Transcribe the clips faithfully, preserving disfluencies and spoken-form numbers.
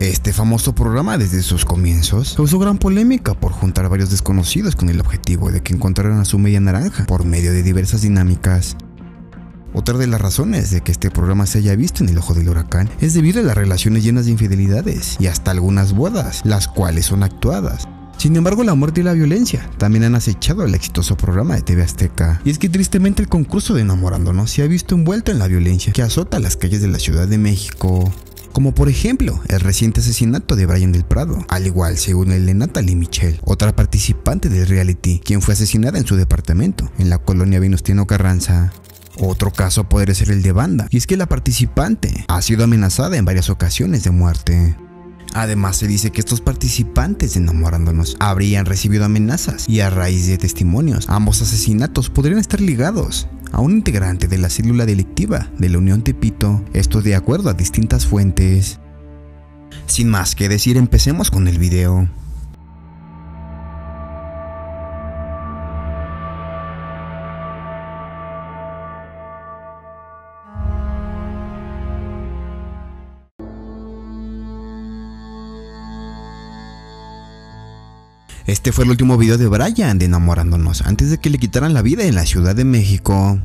Este famoso programa, desde sus comienzos, causó gran polémica por juntar a varios desconocidos con el objetivo de que encontraran a su media naranja por medio de diversas dinámicas. Otra de las razones de que este programa se haya visto en el ojo del huracán es debido a las relaciones llenas de infidelidades y hasta algunas bodas, las cuales son actuadas. Sin embargo, la muerte y la violencia también han acechado al exitoso programa de T V Azteca. Y es que tristemente el concurso de Enamorándonos se ha visto envuelto en la violencia que azota las calles de la Ciudad de México. Como por ejemplo, el reciente asesinato de Brian del Prado, al igual se une el de Natali Michel, otra participante del reality, quien fue asesinada en su departamento, en la colonia Venustiano Carranza. Otro caso podría ser el de Banda, y es que la participante ha sido amenazada en varias ocasiones de muerte. Además, se dice que estos participantes de Enamorándonos habrían recibido amenazas, y a raíz de testimonios, ambos asesinatos podrían estar ligados a un integrante de la célula delictiva de La Unión Tepito, esto de acuerdo a distintas fuentes. Sin más que decir, empecemos con el video. Este fue el último video de Brian de Enamorándonos antes de que le quitaran la vida en la Ciudad de México.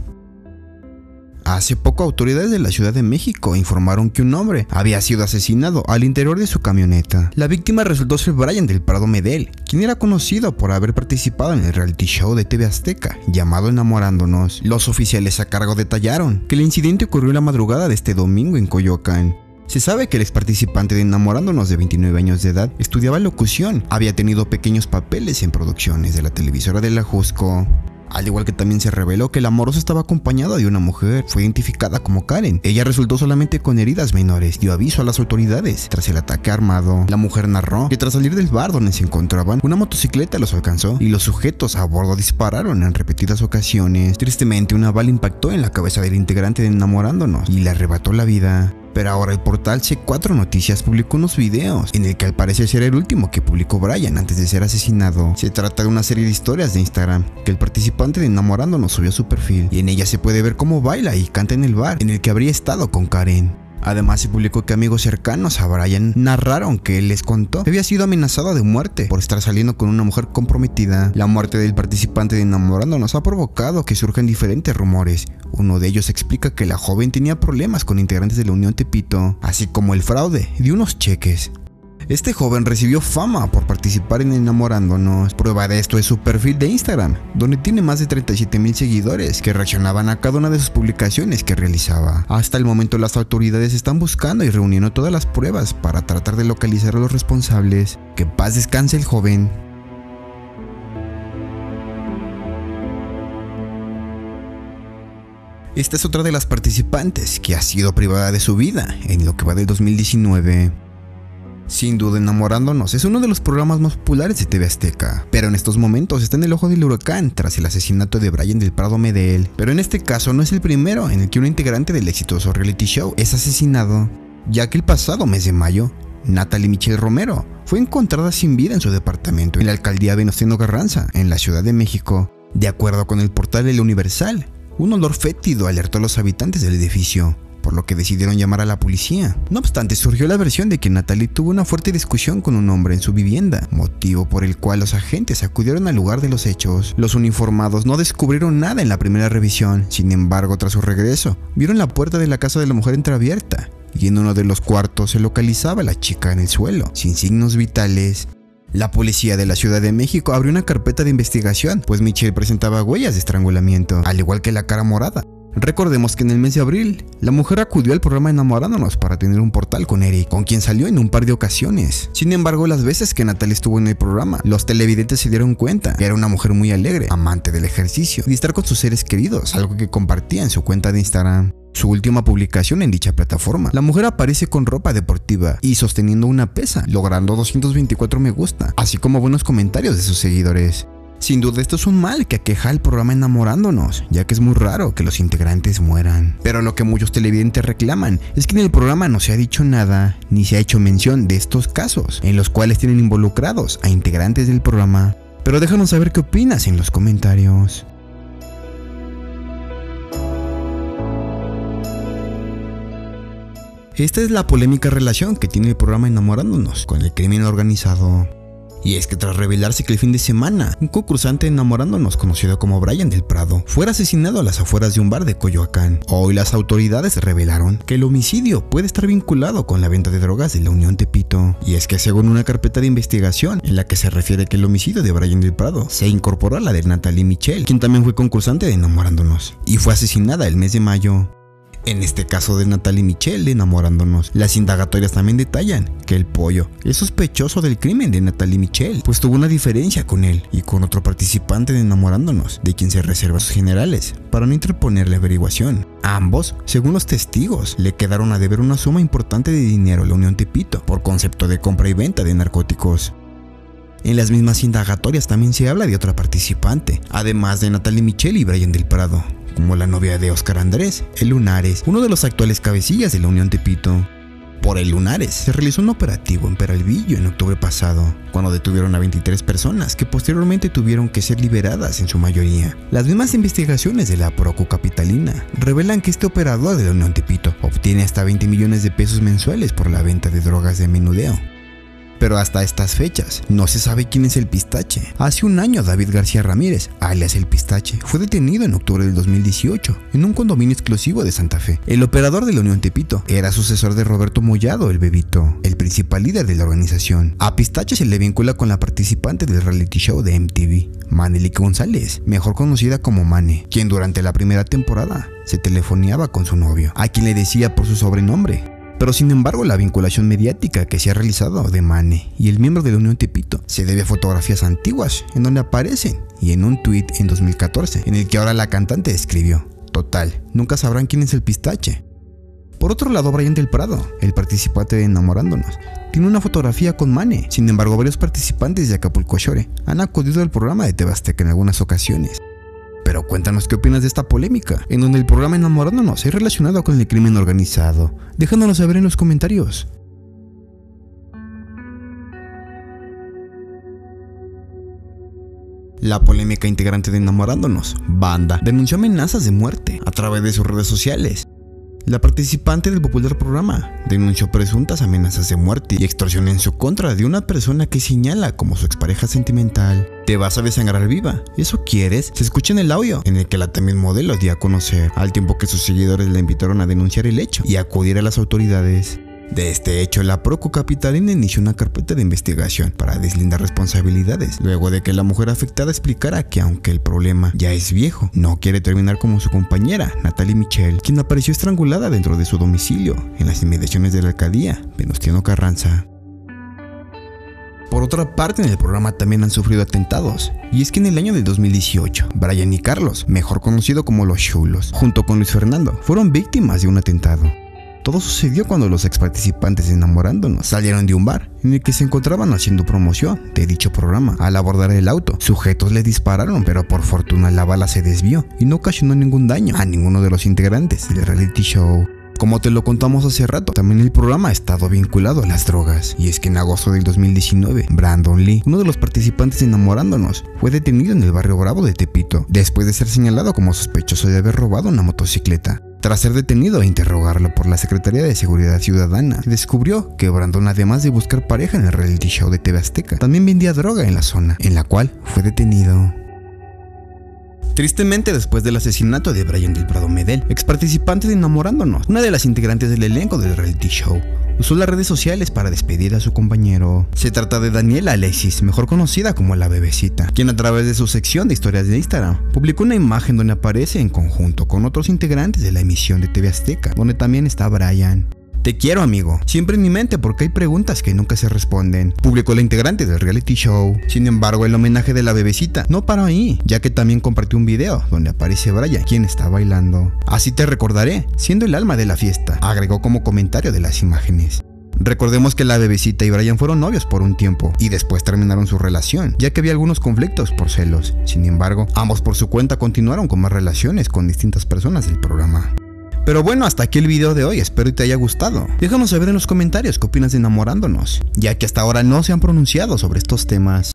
Hace poco, autoridades de la Ciudad de México informaron que un hombre había sido asesinado al interior de su camioneta. La víctima resultó ser Brian del Prado Medel, quien era conocido por haber participado en el reality show de T V Azteca llamado Enamorándonos. Los oficiales a cargo detallaron que el incidente ocurrió en la madrugada de este domingo en Coyoacán. Se sabe que el ex participante de Enamorándonos, de veintinueve años de edad, estudiaba locución, había tenido pequeños papeles en producciones de la televisora del Ajusco. Al igual que también se reveló que el amoroso estaba acompañado de una mujer, fue identificada como Karen. Ella resultó solamente con heridas menores, dio aviso a las autoridades tras el ataque armado. La mujer narró que tras salir del bar donde se encontraban, una motocicleta los alcanzó y los sujetos a bordo dispararon en repetidas ocasiones. Tristemente, una bala impactó en la cabeza del integrante de Enamorándonos y le arrebató la vida. Pero ahora el portal C cuatro Noticias publicó unos videos en el que al parecer será el último que publicó Brian antes de ser asesinado. Se trata de una serie de historias de Instagram que el participante de Enamorándonos subió a su perfil, y en ella se puede ver cómo baila y canta en el bar en el que habría estado con Karen. Además, se publicó que amigos cercanos a Brian narraron que él les contó que había sido amenazado de muerte por estar saliendo con una mujer comprometida. La muerte del participante de Enamorándonos ha provocado que surjan diferentes rumores. Uno de ellos explica que la joven tenía problemas con integrantes de La Unión Tepito, así como el fraude de unos cheques. Este joven recibió fama por participar en Enamorándonos. Prueba de esto es su perfil de Instagram, donde tiene más de treinta y siete mil seguidores que reaccionaban a cada una de sus publicaciones que realizaba. Hasta el momento, las autoridades están buscando y reuniendo todas las pruebas para tratar de localizar a los responsables. Que en paz descanse el joven. Esta es otra de las participantes que ha sido privada de su vida en lo que va del dos mil diecinueve. Sin duda, Enamorándonos es uno de los programas más populares de T V Azteca, pero en estos momentos está en el ojo del huracán tras el asesinato de Brian del Prado Medel. Pero en este caso no es el primero en el que un integrante del exitoso reality show es asesinado, ya que el pasado mes de mayo, Natali Michel Romero fue encontrada sin vida en su departamento en la alcaldía Venustiano Carranza, en la Ciudad de México. De acuerdo con el portal El Universal, un olor fétido alertó a los habitantes del edificio, por lo que decidieron llamar a la policía. No obstante, surgió la versión de que Natali tuvo una fuerte discusión con un hombre en su vivienda, motivo por el cual los agentes acudieron al lugar de los hechos. Los uniformados no descubrieron nada en la primera revisión. Sin embargo, tras su regreso, vieron la puerta de la casa de la mujer entreabierta, y en uno de los cuartos se localizaba a la chica en el suelo, sin signos vitales. La policía de la Ciudad de México abrió una carpeta de investigación, pues Michel presentaba huellas de estrangulamiento, al igual que la cara morada. Recordemos que en el mes de abril, la mujer acudió al programa Enamorándonos para tener un portal con Eri, con quien salió en un par de ocasiones. Sin embargo, las veces que Natali estuvo en el programa, los televidentes se dieron cuenta que era una mujer muy alegre, amante del ejercicio y estar con sus seres queridos, algo que compartía en su cuenta de Instagram. Su última publicación en dicha plataforma, la mujer aparece con ropa deportiva y sosteniendo una pesa, logrando doscientos veinticuatro me gusta, así como buenos comentarios de sus seguidores. Sin duda, esto es un mal que aqueja al programa Enamorándonos, ya que es muy raro que los integrantes mueran. Pero lo que muchos televidentes reclaman es que en el programa no se ha dicho nada, ni se ha hecho mención de estos casos, en los cuales tienen involucrados a integrantes del programa. Pero déjanos saber qué opinas en los comentarios. Esta es la polémica relación que tiene el programa Enamorándonos con el crimen organizado. Y es que tras revelarse que el fin de semana, un concursante Enamorándonos conocido como Brian del Prado fue asesinado a las afueras de un bar de Coyoacán, hoy las autoridades revelaron que el homicidio puede estar vinculado con la venta de drogas de la Unión Tepito. Y es que según una carpeta de investigación en la que se refiere que el homicidio de Brian del Prado se incorporó a la de Natali Michel, quien también fue concursante de Enamorándonos, y fue asesinada el mes de mayo. En este caso de Natali Michel de Enamorándonos, las indagatorias también detallan que el pollo es sospechoso del crimen de Natali Michel, pues tuvo una diferencia con él y con otro participante de Enamorándonos, de quien se reserva sus generales para no interponer la averiguación. A ambos, según los testigos, le quedaron a deber una suma importante de dinero a la Unión Tepito por concepto de compra y venta de narcóticos. En las mismas indagatorias también se habla de otra participante, además de Natali Michel y Brian del Prado, como la novia de Oscar Andrés, El Lunares, uno de los actuales cabecillas de la Unión Tepito. Por El Lunares se realizó un operativo en Peralvillo en octubre pasado, cuando detuvieron a veintitrés personas que posteriormente tuvieron que ser liberadas en su mayoría. Las mismas investigaciones de la Procu Capitalina revelan que este operador de la Unión Tepito obtiene hasta veinte millones de pesos mensuales por la venta de drogas de menudeo. Pero hasta estas fechas no se sabe quién es El Pistache. Hace un año David García Ramírez, alias El Pistache, fue detenido en octubre del dos mil dieciocho en un condominio exclusivo de Santa Fe. El operador de la Unión Tepito era sucesor de Roberto Mollado, El Bebito, el principal líder de la organización. A Pistache se le vincula con la participante del reality show de M T V, Manely González, mejor conocida como Mane, quien durante la primera temporada se telefoneaba con su novio, a quien le decía por su sobrenombre. Pero sin embargo, la vinculación mediática que se ha realizado de Mane y el miembro de la Unión Tepito se debe a fotografías antiguas en donde aparecen y en un tweet en dos mil catorce en el que ahora la cantante escribió: total, nunca sabrán quién es El Pistache. Por otro lado, Brian del Prado, el participante de Enamorándonos, tiene una fotografía con Mane. Sin embargo, varios participantes de Acapulco Shore han acudido al programa de T V Azteca en algunas ocasiones. Pero cuéntanos qué opinas de esta polémica, en donde el programa Enamorándonos es relacionado con el crimen organizado. Déjanos saber en los comentarios. La polémica integrante de Enamorándonos, Banda, denunció amenazas de muerte a través de sus redes sociales. La participante del popular programa denunció presuntas amenazas de muerte y extorsión en su contra de una persona que señala como su expareja sentimental. Te vas a desangrar viva, ¿eso quieres? Se escucha en el audio en el que la también modelo dio a conocer, al tiempo que sus seguidores la invitaron a denunciar el hecho y a acudir a las autoridades. De este hecho, la Procu Capitalina inició una carpeta de investigación para deslindar responsabilidades, luego de que la mujer afectada explicara que aunque el problema ya es viejo, no quiere terminar como su compañera, Natali Michel, quien apareció estrangulada dentro de su domicilio, en las inmediaciones de la alcaldía, Venustiano Carranza. Por otra parte, en el programa también han sufrido atentados, y es que en el año de dos mil dieciocho, Brian y Carlos, mejor conocido como Los Shulos, junto con Luis Fernando, fueron víctimas de un atentado. Todo sucedió cuando los ex participantes de Enamorándonos salieron de un bar en el que se encontraban haciendo promoción de dicho programa. Al abordar el auto, sujetos les dispararon, pero por fortuna la bala se desvió y no ocasionó ningún daño a ninguno de los integrantes del reality show. Como te lo contamos hace rato, también el programa ha estado vinculado a las drogas, y es que en agosto del dos mil diecinueve, Brandon Lee, uno de los participantes de Enamorándonos, fue detenido en el Barrio Bravo de Tepito, después de ser señalado como sospechoso de haber robado una motocicleta. Tras ser detenido e interrogarlo por la Secretaría de Seguridad Ciudadana, se descubrió que Brandon, además de buscar pareja en el reality show de T V Azteca, también vendía droga en la zona, en la cual fue detenido. Tristemente, después del asesinato de Brian del Prado Medel, ex participante de Enamorándonos, una de las integrantes del elenco del reality show usó las redes sociales para despedir a su compañero. Se trata de Daniela Alexis, mejor conocida como La Bebecita, quien a través de su sección de historias de Instagram publicó una imagen donde aparece en conjunto con otros integrantes de la emisión de T V Azteca, donde también está Brian. Te quiero, amigo, siempre en mi mente porque hay preguntas que nunca se responden, publicó la integrante del reality show. Sin embargo, el homenaje de La Bebecita no paró ahí, ya que también compartió un video donde aparece Brian, quien está bailando. Así te recordaré, siendo el alma de la fiesta, agregó como comentario de las imágenes. Recordemos que La Bebecita y Brian fueron novios por un tiempo y después terminaron su relación, ya que había algunos conflictos por celos. Sin embargo, ambos por su cuenta continuaron con más relaciones con distintas personas del programa. Pero bueno, hasta aquí el video de hoy, espero que te haya gustado. Déjanos saber en los comentarios qué opinas de Enamorándonos, ya que hasta ahora no se han pronunciado sobre estos temas.